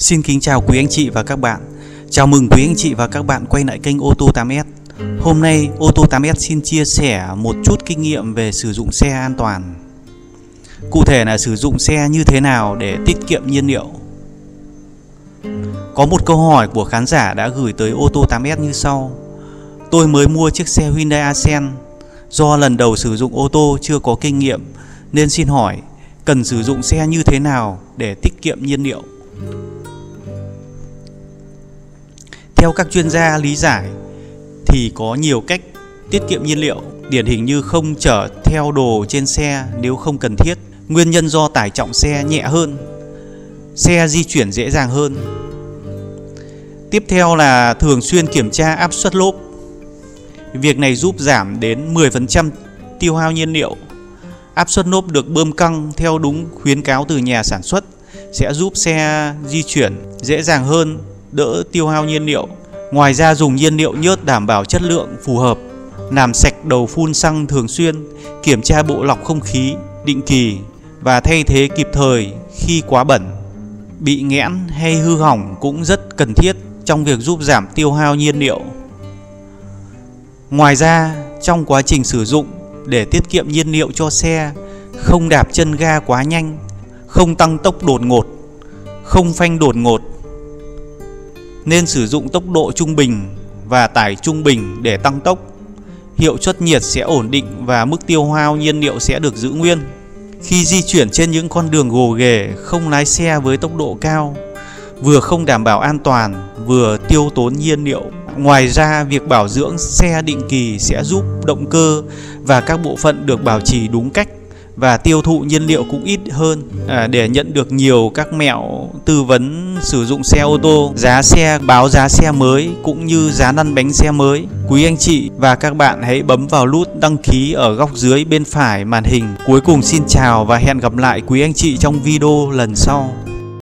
Xin kính chào quý anh chị và các bạn. Chào mừng quý anh chị và các bạn quay lại kênh ô tô 8S. Hôm nay ô tô 8S xin chia sẻ một chút kinh nghiệm về sử dụng xe an toàn. Cụ thể là sử dụng xe như thế nào để tiết kiệm nhiên liệu. Có một câu hỏi của khán giả đã gửi tới ô tô 8S như sau. Tôi mới mua chiếc xe Hyundai Accent. Do lần đầu sử dụng ô tô chưa có kinh nghiệm nên xin hỏi cần sử dụng xe như thế nào để tiết kiệm nhiên liệu. Theo các chuyên gia lý giải thì có nhiều cách tiết kiệm nhiên liệu, điển hình như không chở theo đồ trên xe nếu không cần thiết. Nguyên nhân do tải trọng xe nhẹ hơn, xe di chuyển dễ dàng hơn. Tiếp theo là thường xuyên kiểm tra áp suất lốp. Việc này giúp giảm đến 10% tiêu hao nhiên liệu. Áp suất lốp được bơm căng theo đúng khuyến cáo từ nhà sản xuất sẽ giúp xe di chuyển dễ dàng hơn, đỡ tiêu hao nhiên liệu. Ngoài ra dùng nhiên liệu nhớt đảm bảo chất lượng phù hợp. Làm sạch đầu phun xăng thường xuyên, kiểm tra bộ lọc không khí định kỳ và thay thế kịp thời khi quá bẩn, bị nghẽn hay hư hỏng cũng rất cần thiết trong việc giúp giảm tiêu hao nhiên liệu. Ngoài ra, trong quá trình sử dụng để tiết kiệm nhiên liệu cho xe, không đạp chân ga quá nhanh, không tăng tốc đột ngột, không phanh đột ngột. Nên sử dụng tốc độ trung bình và tải trung bình để tăng tốc. Hiệu suất nhiệt sẽ ổn định và mức tiêu hao nhiên liệu sẽ được giữ nguyên. Khi di chuyển trên những con đường gồ ghề, không lái xe với tốc độ cao, vừa không đảm bảo an toàn, vừa tiêu tốn nhiên liệu. Ngoài ra, việc bảo dưỡng xe định kỳ sẽ giúp động cơ và các bộ phận được bảo trì đúng cách và tiêu thụ nhiên liệu cũng ít hơn. Để nhận được nhiều các mẹo tư vấn sử dụng xe ô tô, giá xe, báo giá xe mới cũng như giá lăn bánh xe mới, quý anh chị và các bạn hãy bấm vào nút đăng ký ở góc dưới bên phải màn hình. Cuối cùng xin chào và hẹn gặp lại quý anh chị trong video lần sau.